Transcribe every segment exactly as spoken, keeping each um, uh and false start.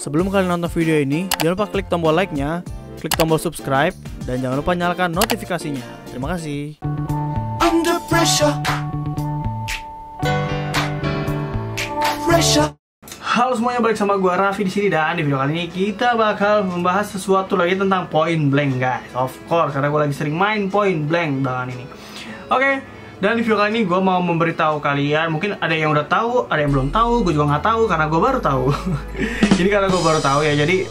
Sebelum kalian nonton video ini, jangan lupa klik tombol like-nya, klik tombol subscribe, dan jangan lupa nyalakan notifikasinya. Terima kasih. Under pressure. Pressure. Halo semuanya, balik sama gue Rafi di sini, dan di video kali ini kita bakal membahas sesuatu lagi tentang Point Blank, guys. Of course, karena gue lagi sering main Point Blank belakangan ini. Oke. Okay. Dan di video kali ini gue mau memberitahu kalian, mungkin ada yang udah tahu, ada yang belum tahu, gue juga nggak tahu karena gue baru tahu. Jadi karena gue baru tahu ya, jadi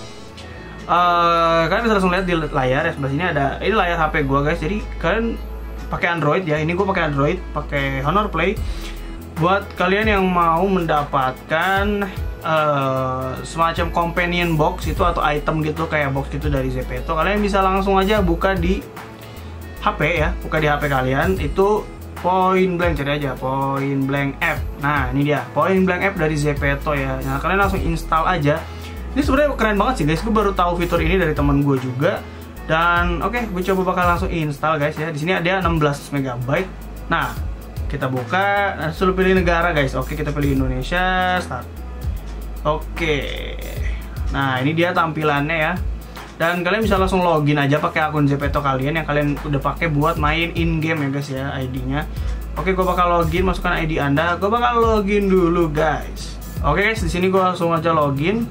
uh, kalian bisa langsung lihat di layar ya, sebelah sini ada ini layar H P gue guys. Jadi kalian pakai Android ya, ini gue pakai Android, pakai Honor Play. Buat kalian yang mau mendapatkan uh, semacam companion box itu atau item gitu kayak box gitu dari Zepetto, kalian bisa langsung aja buka di H P ya, buka di H P kalian itu. Point Blank, cari aja Point Blank app. Nah ini dia Point Blank app dari Zepetto ya. Nah kalian langsung install aja. Ini sebenarnya keren banget sih guys. Gue baru tahu fitur ini dari teman gue juga. Dan oke, okay, gue coba bakal langsung install guys ya. Di sini ada enam belas megabyte. Nah kita buka. Nah, suruh pilih negara guys. Oke okay, kita pilih Indonesia. Start. Oke. Okay. Nah ini dia tampilannya ya. Dan kalian bisa langsung login aja pakai akun Zepetto kalian yang kalian udah pakai buat main in game ya guys ya, I D-nya. Oke, gue bakal login, masukkan I D Anda. Gue bakal login dulu guys. Oke guys, di sini gue langsung aja login.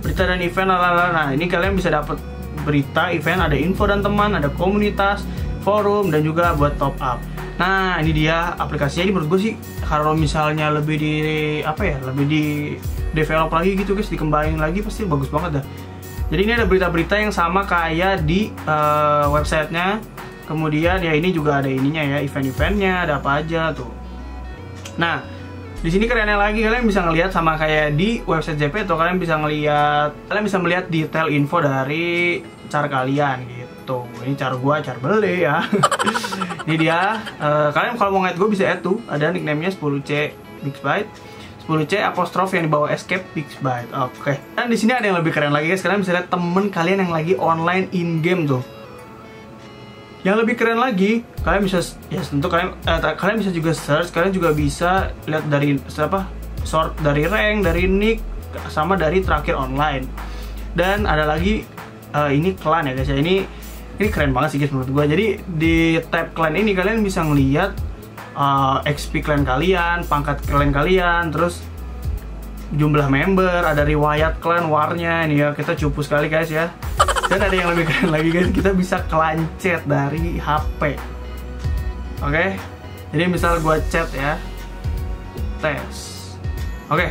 Berita dan event, lalala. Nah ini kalian bisa dapat berita, event, ada info dan teman, ada komunitas, forum, dan juga buat top up. Nah ini dia aplikasinya. Ini menurut gue sih kalau misalnya lebih di apa ya, lebih di develop lagi gitu guys, dikembangin lagi pasti bagus banget dah. Jadi ini ada berita-berita yang sama kayak di uh, websitenya. Kemudian ya ini juga ada ininya ya, event-eventnya, ada apa aja tuh. Nah, di sini kerennya lagi kalian bisa ngelihat sama kayak di website Zepetto, kalian bisa ngelihat, kalian bisa melihat detail info dari car kalian gitu. Ini car gua, car beli ya. Ini dia. Uh, kalian kalau mau add gua bisa add tuh. Ada nickname-nya sepuluh C Mix Byte. sepuluh C apostrof yang dibawa escape Mix Byte. Oke. Okay. Dan di sini ada yang lebih keren lagi guys. Kalian bisa lihat temen kalian yang lagi online in game tuh. Yang lebih keren lagi, kalian bisa ya tentu kalian eh, kalian bisa juga search, kalian juga bisa lihat dari apa? Sort dari rank, dari nick, sama dari terakhir online. Dan ada lagi uh, ini clan ya guys. Ya ini ini keren banget sih guys menurut gua. Jadi di tab clan ini kalian bisa ngelihat Uh, X P klan kalian, pangkat klan kalian, terus jumlah member, ada riwayat klan, warnya ini ya, kita cupu sekali guys ya. Dan ada yang lebih keren lagi guys, kita bisa klan chat dari H P. Oke, okay? Jadi misal gua chat ya, tes. Oke, okay.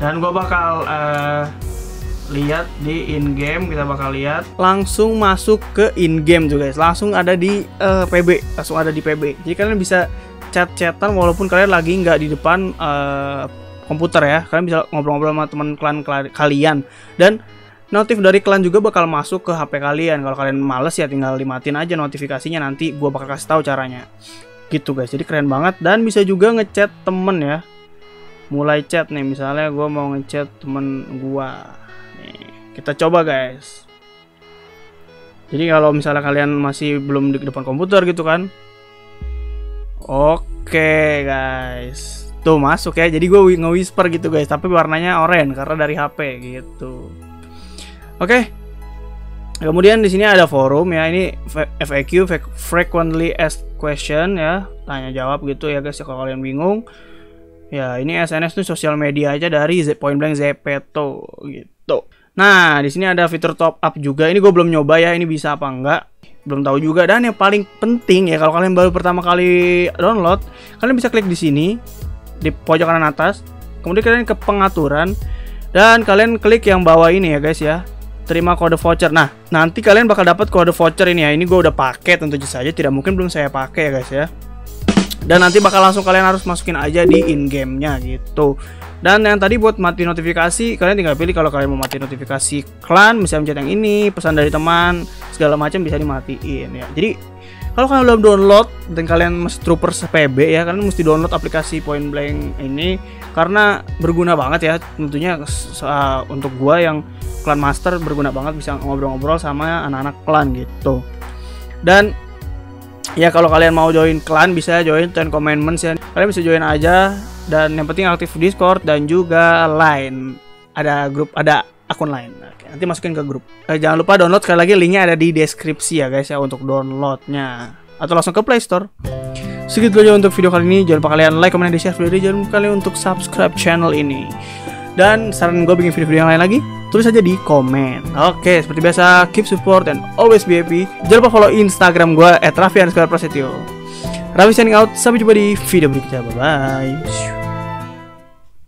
Dan gua bakal uh, lihat di in game, kita bakal lihat langsung masuk ke in game tuh guys, langsung ada di uh, P B, langsung ada di P B. Jadi kalian bisa chat-chatan walaupun kalian lagi nggak di depan uh, komputer ya, kalian bisa ngobrol-ngobrol sama teman klan kalian. Dan notif dari klan juga bakal masuk ke H P kalian. Kalau kalian males ya tinggal dimatiin aja notifikasinya, nanti gua bakal kasih tahu caranya. Gitu guys, jadi keren banget. Dan bisa juga ngechat temen ya. Mulai chat nih, misalnya gua mau ngechat temen gua. Kita coba guys. Jadi kalau misalnya kalian masih belum di depan komputer gitu kan. Oke guys. Tuh masuk ya. Jadi gue nge-whisper gitu guys. Tapi warnanya oranye karena dari H P gitu. Oke. Kemudian di sini ada forum ya. Ini F A Q, frequently asked question ya. Tanya jawab gitu ya guys. Kalau kalian bingung. Ya ini S N S tuh sosial media aja dari Point Blank Zepetto gitu. Nah, di sini ada fitur top up juga. Ini gue belum nyoba ya, ini bisa apa enggak? Belum tahu juga. Dan yang paling penting ya, kalau kalian baru pertama kali download, kalian bisa klik di sini di pojok kanan atas. Kemudian kalian ke pengaturan dan kalian klik yang bawah ini ya, guys ya. Terima kode voucher. Nah, nanti kalian bakal dapat kode voucher ini ya. Ini gue udah pakai tentu saja, tidak mungkin belum saya pakai ya, guys ya. Dan nanti bakal langsung kalian harus masukin aja di in-game-nya gitu. Dan yang tadi buat mati notifikasi, kalian tinggal pilih kalau kalian mau mati notifikasi klan, bisa mencet yang ini, pesan dari teman, segala macam bisa dimatiin ya. Jadi kalau kalian belum download dan kalian masih troopers P B ya, kalian mesti download aplikasi Point Blank ini karena berguna banget ya. Tentunya uh, untuk gua yang klan master berguna banget, bisa ngobrol-ngobrol sama anak-anak klan gitu. Dan ya kalau kalian mau join klan bisa join Ten Commandments ya. Kalian bisa join aja, dan yang penting aktif Discord dan juga Line. ada grup, ada akun lain. Oke, nanti masukin ke grup. Eh, jangan lupa download, sekali lagi linknya ada di deskripsi ya guys ya untuk downloadnya, atau langsung ke Play Store. Segitu aja untuk video kali ini. Jangan lupa kalian like, komen, dan share video ini. Jangan lupa kalian untuk subscribe channel ini. Dan saran gue bikin video-video yang lain lagi, tulis aja di komen. Oke, seperti biasa, keep support and always be happy. Jangan lupa follow Instagram gue at Rafi underscore Prasetio. Rafi signing out, sampai jumpa di video berikutnya. Bye-bye.